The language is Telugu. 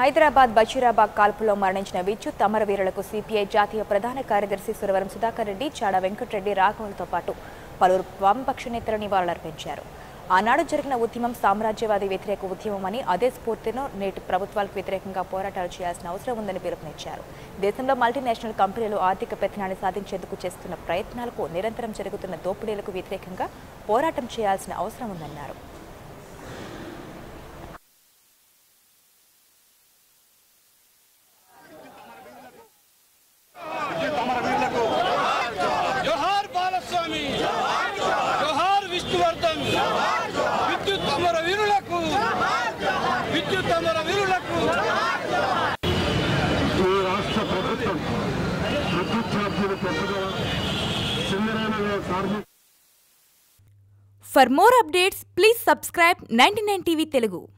హైదరాబాద్ బషీరాబాద్ కాల్పులో మరణించిన విచ్చు తమరవీరులకు సిపిఐ జాతీయ ప్రధాన కార్యదర్శి సురవరం సుధాకర్ రెడ్డి, చాడ వెంకటరెడ్డి రాఘవులతో పాటు పలువురు వామపక్ష నేతలు నివాళులర్పించారు. ఆనాడు జరిగిన ఉద్యమం సామ్రాజ్యవాది వ్యతిరేక ఉద్యమమని, అదే స్ఫూర్తితో నేటి ప్రభుత్వాలకు వ్యతిరేకంగా పోరాటాలు చేయాల్సిన అవసరం ఉందని పిలుపునిచ్చారు. దేశంలో మల్టీనేషనల్ కంపెనీలు ఆర్థిక పెత్తనాన్ని సాధించేందుకు చేస్తున్న ప్రయత్నాలకు, నిరంతరం జరుగుతున్న దోపిడీలకు వ్యతిరేకంగా పోరాటం చేయాల్సిన అవసరం ఉందన్నారు. For more updates, please subscribe 99tv Telugu.